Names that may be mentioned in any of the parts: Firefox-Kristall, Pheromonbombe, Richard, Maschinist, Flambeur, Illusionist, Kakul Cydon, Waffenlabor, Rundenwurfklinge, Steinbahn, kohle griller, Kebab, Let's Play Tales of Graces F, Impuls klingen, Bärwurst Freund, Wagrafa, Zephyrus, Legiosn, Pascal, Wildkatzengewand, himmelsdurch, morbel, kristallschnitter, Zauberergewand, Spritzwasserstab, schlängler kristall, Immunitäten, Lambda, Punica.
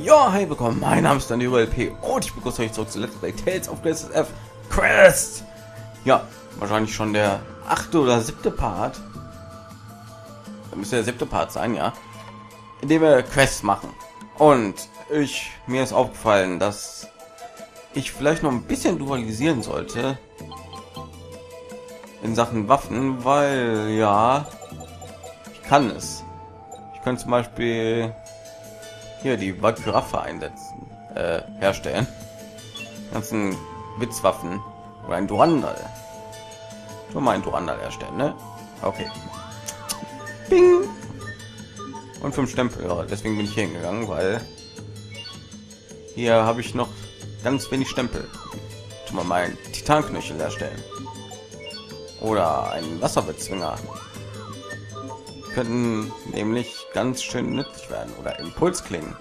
Ja, hey, willkommen, mein Name ist DanieruLP und ich begrüße euch zurück zu Let's Play Tales of Graces F. Quest! Ja, wahrscheinlich schon der 8. oder 7. Part. Da müsste der 7. Part sein, ja. Indem wir Quests machen. Und mir ist aufgefallen, dass ich vielleicht noch ein bisschen dualisieren sollte. In Sachen Waffen, weil, ja, ich kann es. Ich könnte zum Beispiel hier die Wagrafa einsetzen, herstellen. Ganzen Witzwaffen. Oder ein Durandal. Schon mal ein Durandal herstellen, ne? Okay. Bing! Und 5 Stempel, ja, deswegen bin ich hier hingegangen, weil hier habe ich noch ganz wenig Stempel. Schon mal meinen Titanknöchel herstellen. Oder einen Wasserbezwinger. Die könnten nämlich ganz schön nützlich werden. Oder Impuls klingen.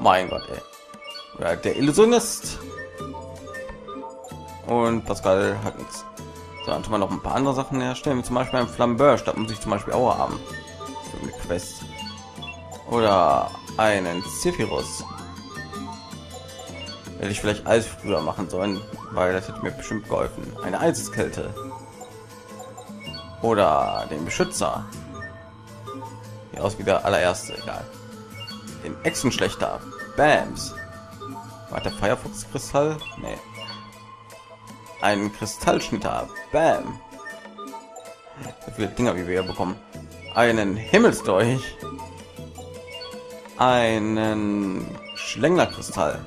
Mein Gott, ey. Oder der Illusionist. Und Pascal hat nichts. So, dann tun wir noch ein paar andere Sachen herstellen, wie zum Beispiel ein Flambeur, statt muss ich zum Beispiel Aua haben. Für eine Quest. Oder einen Zephyrus. Hätte ich vielleicht Eisfrüher machen sollen, weil das hätte mir bestimmt geholfen. Eine Eiseskälte. Oder den Beschützer. Hier aus wie der allererste, egal. Den Echsenschlechter. Bams. War der Firefox Kristall? Nee. Einen Kristallschnitter. Bam. So viele Dinger, wie wir hier bekommen. Einen Himmelsdurch. Einen Schlängler Kristall.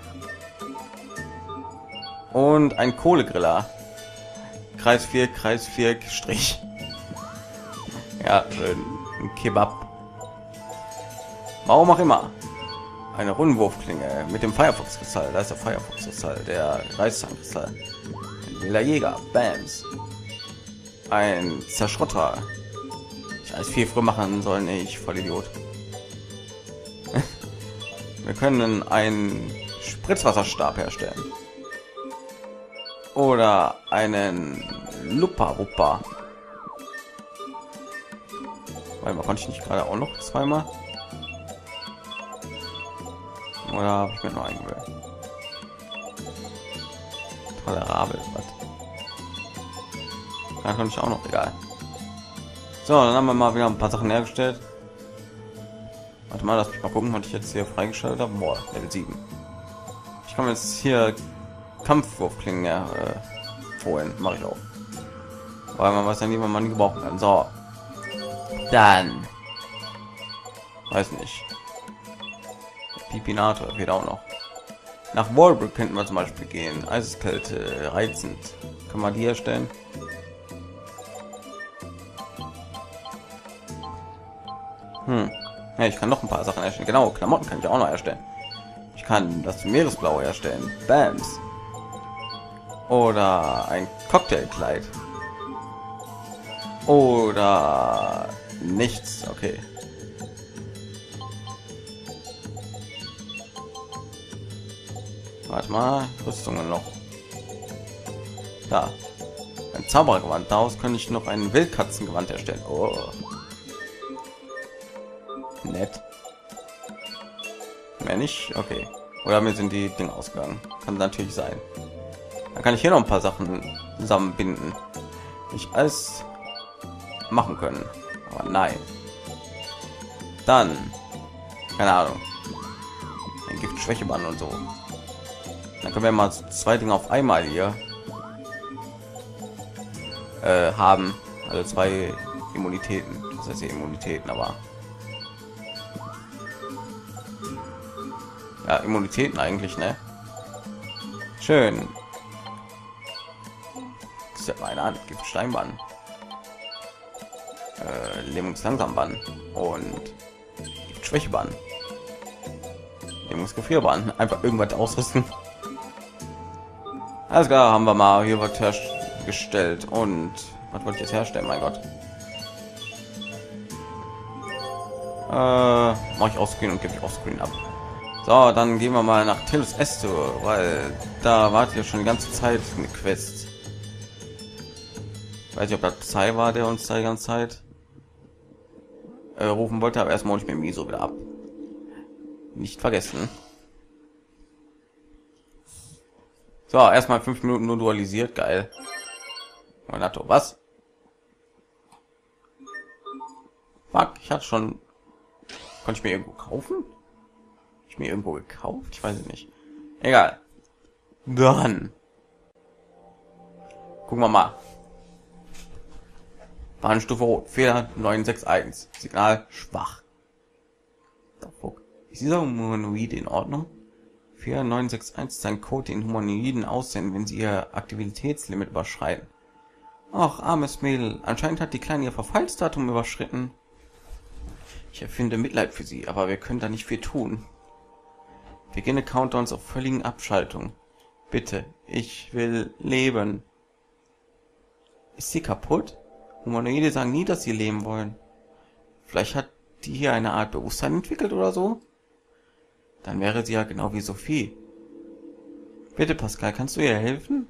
Und ein Kohle Griller. Kreis 4, Kreis 4, Strich. Ja, schön. Ein Kebab. Warum auch immer. Eine Rundenwurfklinge mit dem Firefox-Kristall. Da ist der Firefox-Kristall, der Kreiszahn-Kristall. Ein wilder Jäger. Bams. Ein Zerschrotter. Ich alles viel früher machen sollen, ich voll Idiot. Wir können einen Spritzwasserstab herstellen. Oder einen Lupa-Wupa. Weil man konnte ich nicht gerade auch noch zweimal. Oder habe ich mir noch eingewählt? Tolerabel, was? Da kann ich auch noch, egal. So, dann haben wir mal wieder ein paar Sachen hergestellt. Warte mal, lass mich mal gucken, was ich jetzt hier freigeschaltet habe. Boah, Level 7. Ich komme jetzt hier Kampfwurf klingen, ja, vorhin mache ich auch, weil man weiß ja nie, wann man gebrauchen kann. So, dann weiß nicht, Pipinato wird auch noch. Nach Morbel könnten wir zum Beispiel gehen. Eiseskälte, reizend, kann man die herstellen. Ja, ich kann noch ein paar Sachen erstellen. Genau, Klamotten kann ich auch noch erstellen. Ich kann das Meeresblau herstellen. Bams. Oder ein Cocktailkleid. Oder nichts, okay. Warte mal, Rüstungen noch. Da. Ein Zauberergewand, daraus könnte ich noch einen Wildkatzengewand erstellen. Oh. Nett. Mehr nicht, okay. Oder mir sind die Dinge ausgegangen. Kann natürlich sein. Dann kann ich hier noch ein paar Sachen zusammenbinden. Nicht alles machen können. Aber nein. Dann. Keine Ahnung. Dann gibt Schwächeband und so. Dann können wir mal 2 Dinge auf einmal hier haben. Also 2 Immunitäten. Das heißt hier Immunitäten, aber. Ja, Immunitäten eigentlich, ne? Schön. Meine Hand gibt Steinbahn, Lähmungslangsambahn und Schwächebahn, Lähmungsgefrierbahn. Einfach irgendwas ausrüsten. Alles klar, haben wir mal hier was hergestellt. Und was wollte ich jetzt herstellen? Mein Gott, mache ich Offscreen und gebe ich Offscreen ab. So, dann gehen wir mal nach Telus Esto, weil da wart ihr schon die ganze Zeit eine Quest. Weiß nicht, ob das Psy war, der uns da die ganze Zeit rufen wollte, aber erstmal hole ich mir Miso wieder ab. nicht vergessen. So, erstmal 5 Minuten nur dualisiert, geil. Monato, was? Fuck, ich hatte schon... Konnte ich mir irgendwo kaufen? Hab ich mir irgendwo gekauft? Ich weiß es nicht. Egal. Dann. Gucken wir mal. Warnstufe Rot. Fehler 961. Signal schwach. Ist dieser Humanoide in Ordnung? 4961 ist ein Code, den Humanoiden aussenden, wenn sie ihr Aktivitätslimit überschreiten. Ach, armes Mädel. Anscheinend hat die Kleine ihr Verfallsdatum überschritten. Ich empfinde Mitleid für sie, aber wir können da nicht viel tun. Beginne Countdowns auf völligen Abschaltung. Bitte, ich will leben. Ist sie kaputt? Humanoide sagen nie, dass sie leben wollen. Vielleicht hat die hier eine Art Bewusstsein entwickelt oder so? Dann wäre sie ja genau wie Sophie. Bitte, Pascal, kannst du ihr helfen?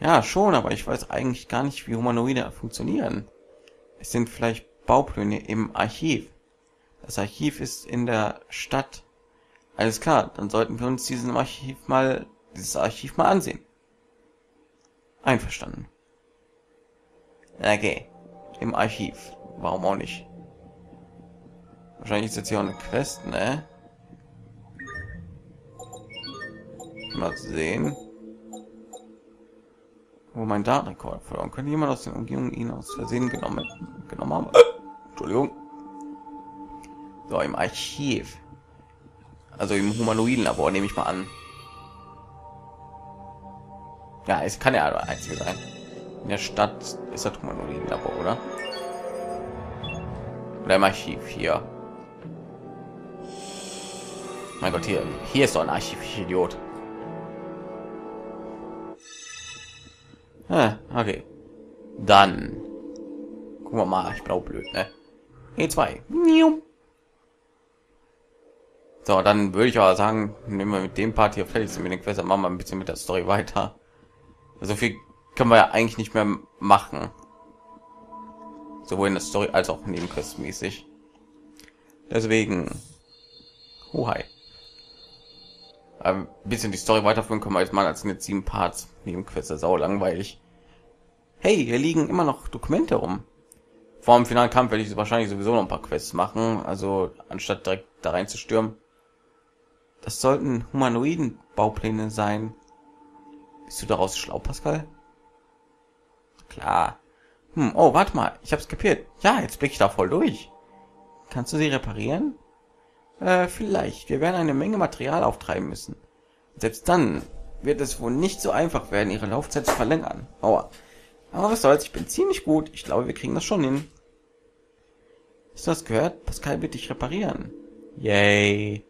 Ja, schon, aber ich weiß eigentlich gar nicht, wie Humanoide funktionieren. Es sind vielleicht Baupläne im Archiv. Das Archiv ist in der Stadt. Alles klar, dann sollten wir uns dieses Archiv mal ansehen. Einverstanden. Okay. Im Archiv. Warum auch nicht? Wahrscheinlich ist jetzt hier auch eine Quest, ne? Mal sehen. Wo mein Datenrekord verloren. Könnte jemand aus den Umgebungen ihn aus Versehen genommen haben? Entschuldigung. So, im Archiv. Also im humanoiden Labor, nehme ich mal an. Ja, es kann ja ein einzige sein. In der Stadt ist das humanoiden Labor, oder? Oder im Archiv hier. Mein Gott, hier ist doch ein Archiv, ich Idiot. Okay. Dann. Gucken wir mal, ich bin auch blöd, ne? E2. So, dann würde ich aber sagen, nehmen wir mit dem Part hier fertig sind mit den Quests, machen wir ein bisschen mit der Story weiter. So viel können wir ja eigentlich nicht mehr machen. Sowohl in der Story als auch nebenquestmäßig. Deswegen. Ein bisschen die Story weiterführen können wir jetzt mal als mit 7 Parts. Nebenquests, sau langweilig. Hey, hier liegen immer noch Dokumente rum. Vor dem finalen Kampf werde ich wahrscheinlich sowieso noch ein paar Quests machen, also anstatt direkt da reinzustürmen. Das sollten humanoiden Baupläne sein. Bist du daraus schlau, Pascal? Klar. Oh, warte mal, ich habe es kapiert. Ja, jetzt blicke ich da voll durch. Kannst du sie reparieren? Vielleicht. Wir werden eine Menge Material auftreiben müssen. Selbst dann wird es wohl nicht so einfach werden, ihre Laufzeit zu verlängern. Aua. Aber was soll's, ich bin ziemlich gut. Ich glaube, wir kriegen das schon hin. Hast du das gehört? Pascal wird dich reparieren. Yay.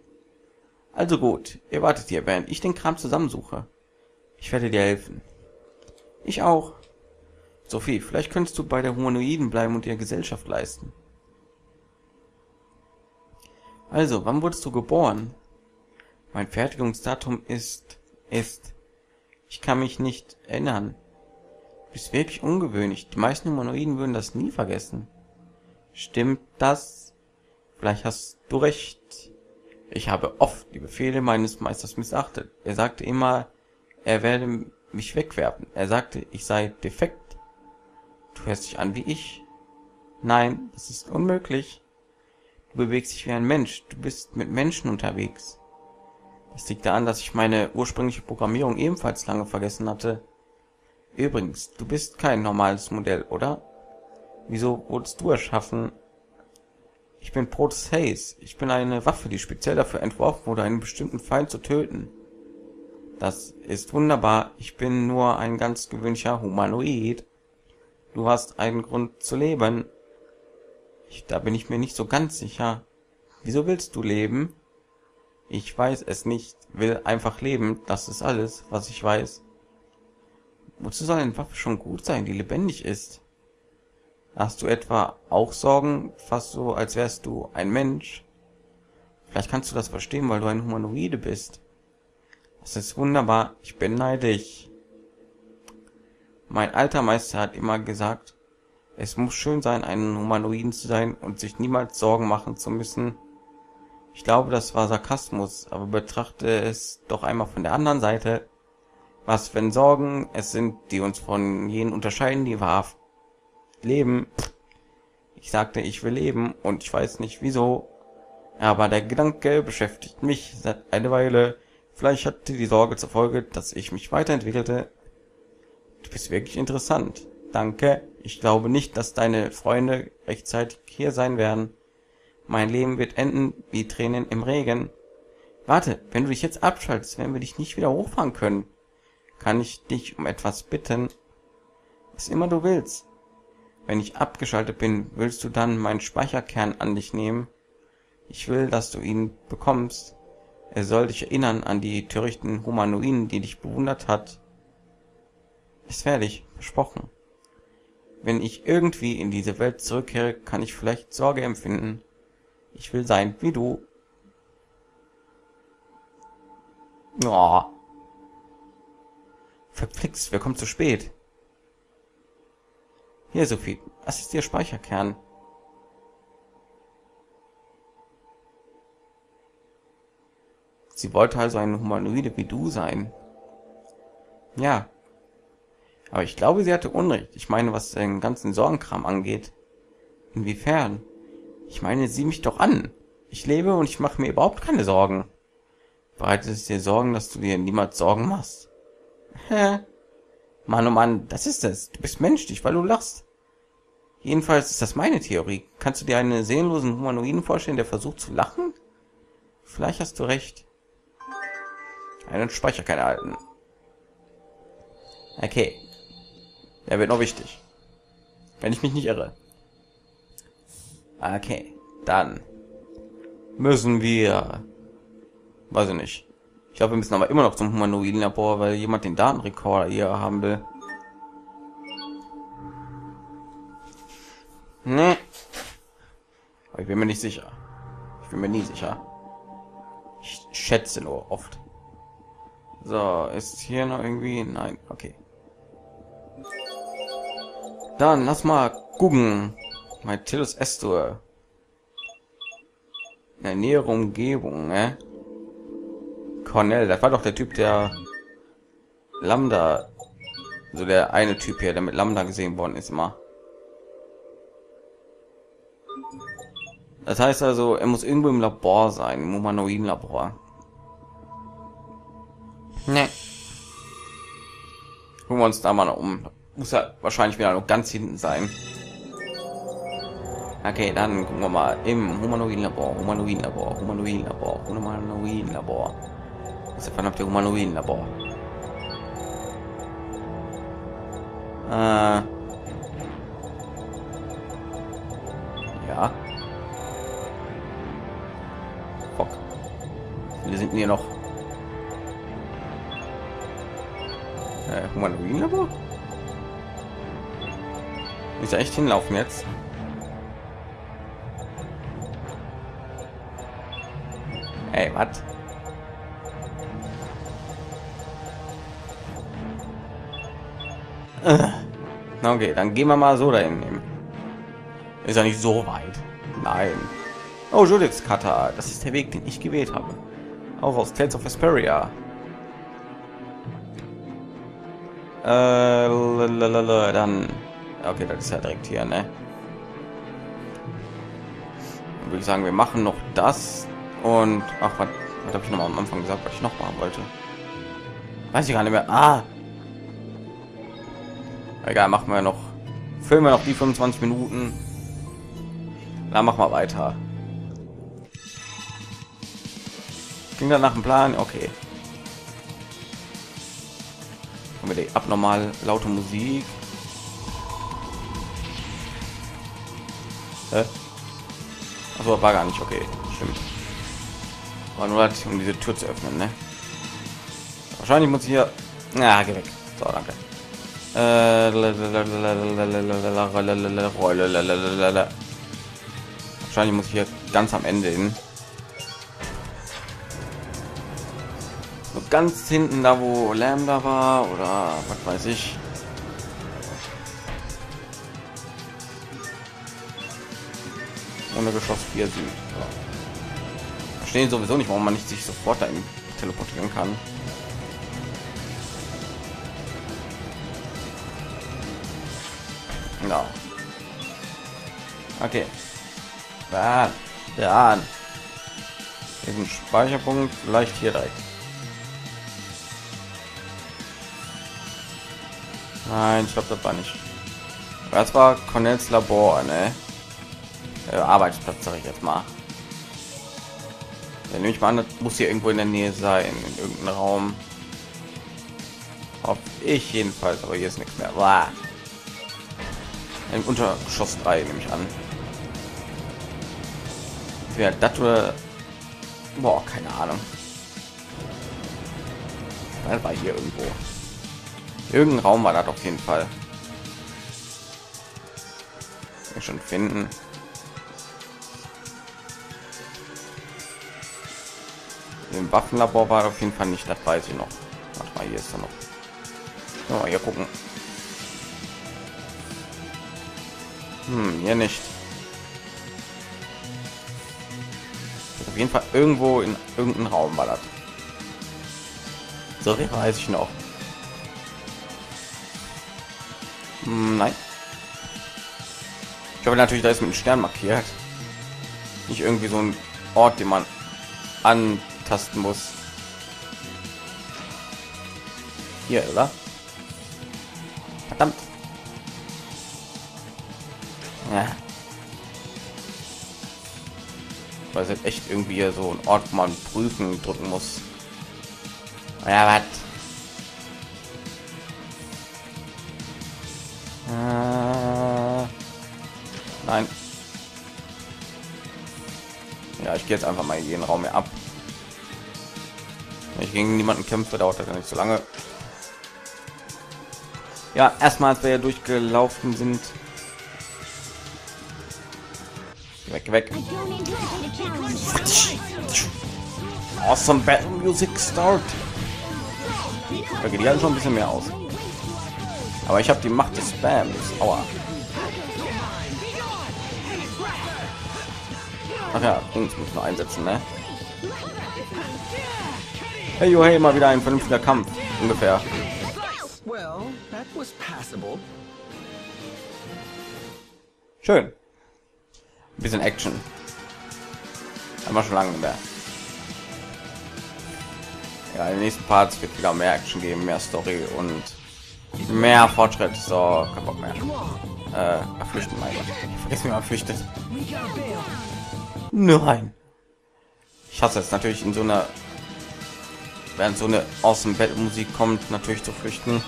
Also gut, ihr wartet hier, während ich den Kram zusammensuche. Ich werde dir helfen. Ich auch. Sophie, vielleicht könntest du bei der Humanoiden bleiben und ihr Gesellschaft leisten. Also, wann wurdest du geboren? Mein Fertigungsdatum ist. Ich kann mich nicht erinnern. Du bist wirklich ungewöhnlich. Die meisten Humanoiden würden das nie vergessen. Stimmt das? Vielleicht hast du recht. Ich habe oft die Befehle meines Meisters missachtet. Er sagte immer, er werde mich wegwerfen. Er sagte, ich sei defekt. Du hörst dich an wie ich. Nein, das ist unmöglich. Du bewegst dich wie ein Mensch. Du bist mit Menschen unterwegs. Das liegt daran, dass ich meine ursprüngliche Programmierung ebenfalls lange vergessen hatte. Übrigens, du bist kein normales Modell, oder? Wieso wurdest du erschaffen? Ich bin Proteus. Ich bin eine Waffe, die speziell dafür entworfen wurde, einen bestimmten Feind zu töten. Das ist wunderbar. Ich bin nur ein ganz gewöhnlicher Humanoid. Du hast einen Grund zu leben. Da bin ich mir nicht so ganz sicher. Wieso willst du leben? Ich weiß es nicht. Will einfach leben. Das ist alles, was ich weiß. Wozu soll eine Waffe schon gut sein, die lebendig ist? Hast du etwa auch Sorgen, fast so, als wärst du ein Mensch? Vielleicht kannst du das verstehen, weil du ein Humanoide bist. Das ist wunderbar, ich beneide dich. Mein alter Meister hat immer gesagt, es muss schön sein, einen Humanoiden zu sein und sich niemals Sorgen machen zu müssen. Ich glaube, das war Sarkasmus, aber betrachte es doch einmal von der anderen Seite. Was, wenn Sorgen es sind, die uns von jenen unterscheiden, die wahrhaft leben. Ich sagte, ich will leben und ich weiß nicht wieso, aber der Gedanke beschäftigt mich seit einer Weile. Vielleicht hatte die Sorge zur Folge, dass ich mich weiterentwickelte. Du bist wirklich interessant. Danke. Ich glaube nicht, dass deine Freunde rechtzeitig hier sein werden. Mein Leben wird enden wie Tränen im Regen. Warte, wenn du dich jetzt abschaltest, werden wir dich nicht wieder hochfahren können. Kann ich dich um etwas bitten? Was immer du willst. Wenn ich abgeschaltet bin, willst du dann meinen Speicherkern an dich nehmen? Ich will, dass du ihn bekommst. Er soll dich erinnern an die törichten Humanoiden, die dich bewundert hat. Ist fertig, versprochen. Wenn ich irgendwie in diese Welt zurückkehre, kann ich vielleicht Sorge empfinden. Ich will sein wie du. Oh. Verflixt, wir kommen zu spät. Hier, Sophie, was ist Ihr Speicherkern? Sie wollte also eine Humanoide wie du sein. Ja. Aber ich glaube, sie hatte Unrecht. Ich meine, was den ganzen Sorgenkram angeht. Inwiefern? Ich meine, sieh mich doch an. Ich lebe und ich mache mir überhaupt keine Sorgen. Bereitet es dir Sorgen, dass du dir niemals Sorgen machst? Hä? Mann, oh Mann, das ist es. Du bist menschlich, weil du lachst. Jedenfalls ist das meine Theorie. Kannst du dir einen seelenlosen Humanoiden vorstellen, der versucht zu lachen? Vielleicht hast du recht. Einen Speicherkern erhalten. Okay. Der wird noch wichtig. Wenn ich mich nicht irre. Okay, dann müssen wir, weiß ich nicht. Ich glaube, wir müssen aber immer noch zum humanoiden Labor, weil jemand den Datenrekorder hier haben will. Nee. Aber ich bin mir nicht sicher. Ich bin mir nie sicher. Ich schätze nur oft. So, ist hier noch irgendwie? Nein, okay. Dann lass mal gucken. Mein Tillus Estur. In der näheren Umgebung, ne? Cornell, das war doch der Typ, der Lambda, also der eine Typ hier, der mit Lambda gesehen worden ist immer. Das heißt also, er muss irgendwo im Labor sein, im humanoiden Labor. Ne. Gucken wir uns da mal noch um. Muss ja wahrscheinlich wieder noch ganz hinten sein. Okay, dann gucken wir mal im humanoiden Labor, humanoiden Labor, humanoiden Labor, humanoiden Labor. Was ist verdammt der humanoiden Labor? Ja. Fuck. Wir sind hier noch. Humanoiden Labor? Muss ja echt hinlaufen jetzt. Ey, was? Okay, dann gehen wir mal so dahin. Ist ja nicht so weit. Nein. Oh, Judith's Cutter. Das ist der Weg, den ich gewählt habe. Auch aus Tales of Vesperia. Dann... Okay, das ist ja direkt hier, ne? Dann würde ich sagen, wir machen noch das... Und ach, was habe ich noch mal am Anfang gesagt, was ich noch machen wollte? Weiß ich gar nicht mehr. Ah, egal, machen wir noch, filmen wir noch die 25 Minuten. Dann machen wir weiter. Ging dann nach dem Plan, okay. Haben wir die abnormal laute Musik? Also war gar nicht okay, stimmt. War nur, um diese Tür zu öffnen, ne? Wahrscheinlich muss ich hier... Na, geh weg. So, danke. Wahrscheinlich muss ich hier ganz am Ende hin. So ganz hinten da, wo Lambda war, oder was weiß ich. Ohne Geschoss 4 Süd. verstehe sowieso nicht, warum man nicht sich sofort dahin teleportieren kann. Genau. Okay. Dann. Dann. Diesen Speicherpunkt vielleicht hier direkt. Nein, ich glaube, das war nicht. Das war Cornels Labor, ne? Arbeitsplatz, sag ich jetzt mal. Dann nehme ich mal an, das muss hier irgendwo in der Nähe sein, in irgendeinem Raum. Hoffe ich jedenfalls, aber hier ist nichts mehr. Boah. Im Untergeschoss 3 nehme ich an. Wer das oder... Boah, keine Ahnung. Das war hier irgendwo. Irgendein Raum war das auf jeden Fall. Wir schon finden. Im Waffenlabor war auf jeden Fall nicht, das weiß ich noch. Warte mal, hier ist er noch. Mal hier gucken. Hm, hier nicht. Auf jeden Fall irgendwo in irgendeinem Raum war das. So viel weiß ich noch. Hm, nein. Ich habe natürlich, da ist mit einem Stern markiert. Nicht irgendwie so ein Ort, den man antasten muss. Hier, oder? Verdammt. Ja. Weil es echt irgendwie so ein Ort, wo man prüfen drücken muss. Ja, was? Nein. Ja, ich gehe jetzt einfach mal in jeden Raum mehr ab. Wenn ich gegen niemanden kämpfe, dauert das ja nicht so lange. Ja, erstmal, als wir ja durchgelaufen sind. Weg, weg. Awesome Battle Music Start. Da geht die halt schon ein bisschen mehr aus. Aber ich habe die Macht des Spams. Aua. Ach ja, uns muss man einsetzen, ne? Hey, yo, hey, mal wieder ein vernünftiger Kampf. Ungefähr. Schön. Bisschen Action. Aber schon lange mehr. Ja, in den nächsten Parts wird wieder mehr Action geben, mehr Story und mehr Fortschritt. So, kein Bock mehr. Flüchten, mein Gott. Ich vergesse, wie man flüchtet. Nein. Ich hasse es natürlich in so einer... Während so eine Awesome-Battle-Musik kommt, natürlich zu flüchten.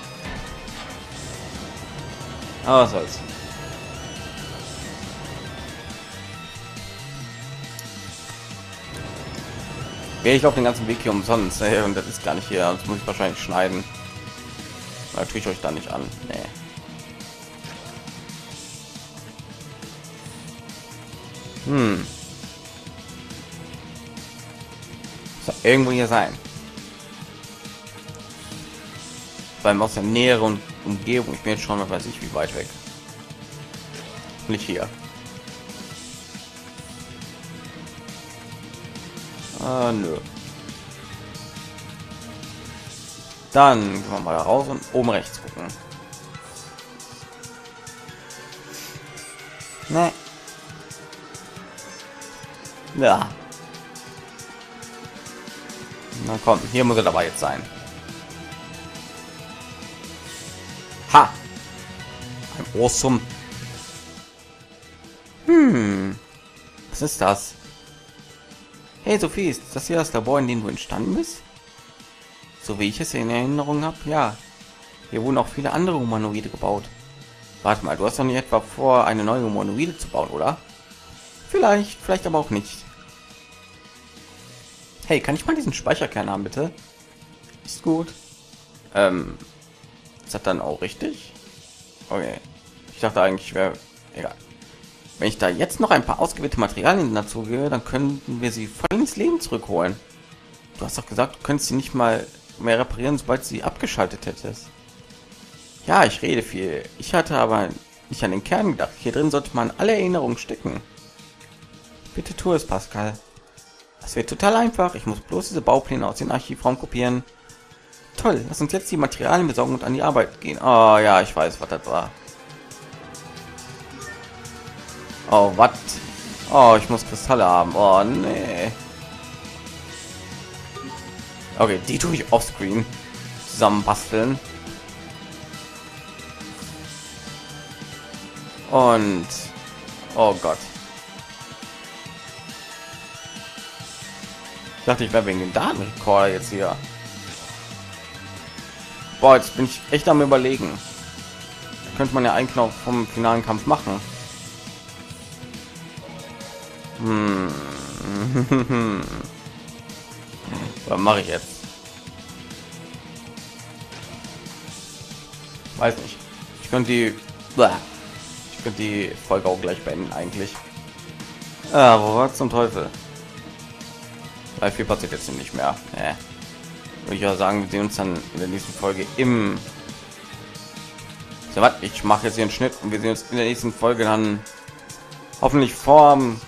Aber was soll's. Ich laufe den ganzen Weg hier umsonst, ey, und das ist gar nicht hier, sonst muss ich wahrscheinlich schneiden. Da tue ich euch da nicht an. Nee. Hm. Soll irgendwo hier sein. Beim aus der näheren Umgebung. Ich bin jetzt schon, weiß ich, wie weit weg. Nicht hier. Nö. Dann gehen wir mal da raus und oben rechts gucken. Ne. Ja. Na komm, hier muss er dabei jetzt sein. Ha! Ein Awesome. Hm. Was ist das? Hey Sophie, ist das hier das Labor, in dem du entstanden bist? So wie ich es in Erinnerung habe, ja. Hier wurden auch viele andere Humanoide gebaut. Warte mal, du hast doch nicht etwa vor, eine neue Humanoide zu bauen, oder? Vielleicht, vielleicht aber auch nicht. Hey, kann ich mal diesen Speicherkern haben, bitte? Ist gut. Ist das dann auch richtig? Okay. Ich dachte eigentlich, wäre... Egal. Wenn ich da jetzt noch ein paar ausgewählte Materialien dazu gebe, dann könnten wir sie voll ins Leben zurückholen. Du hast doch gesagt, du könntest sie nicht mal mehr reparieren, sobald sie abgeschaltet hättest. Ja, ich rede viel. Ich hatte aber nicht an den Kern gedacht. Hier drin sollte man alle Erinnerungen stecken. Bitte tu es, Pascal. Das wird total einfach. Ich muss bloß diese Baupläne aus den Archivraum kopieren. Toll, lass uns jetzt die Materialien besorgen und an die Arbeit gehen. Oh ja, ich weiß, was das war. Oh, was? Oh, ich muss Kristalle haben. Oh, nee. Okay, die tue ich offscreen zusammen basteln. Und... oh Gott. Ich dachte, ich wäre wegen dem Datenrekorder jetzt hier. Boah, jetzt bin ich echt am Überlegen. Da könnte man ja einen Knopf vom finalen Kampf machen. Hm. Was mache ich jetzt? Weiß nicht. Ich könnte die... ich könnte die Folge auch gleich beenden eigentlich. Ah, wo war zum Teufel? Weil viel passiert jetzt nicht mehr. Würde ich ja sagen, wir sehen uns dann in der nächsten Folge im... So, warte, ich mache jetzt hier einen Schnitt und wir sehen uns in der nächsten Folge dann hoffentlich vorm...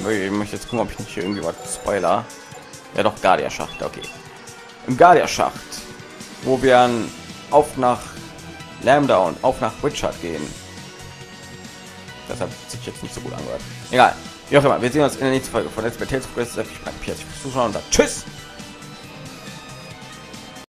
Ich möchte jetzt gucken, ob ich nicht hier irgendwie was Spoiler. Ja doch, Guardia Schacht, okay. Im Guardia Schacht, wo wir dann auf nach Lambda und auf nach Richard gehen. Das hat sich jetzt nicht so gut angehört. Egal. Wie auch immer, wir sehen uns in der nächsten Folge von Let's Play Tales of Graces F. Ich bin Pierre, ich bin Zuschauer und sage tschüss!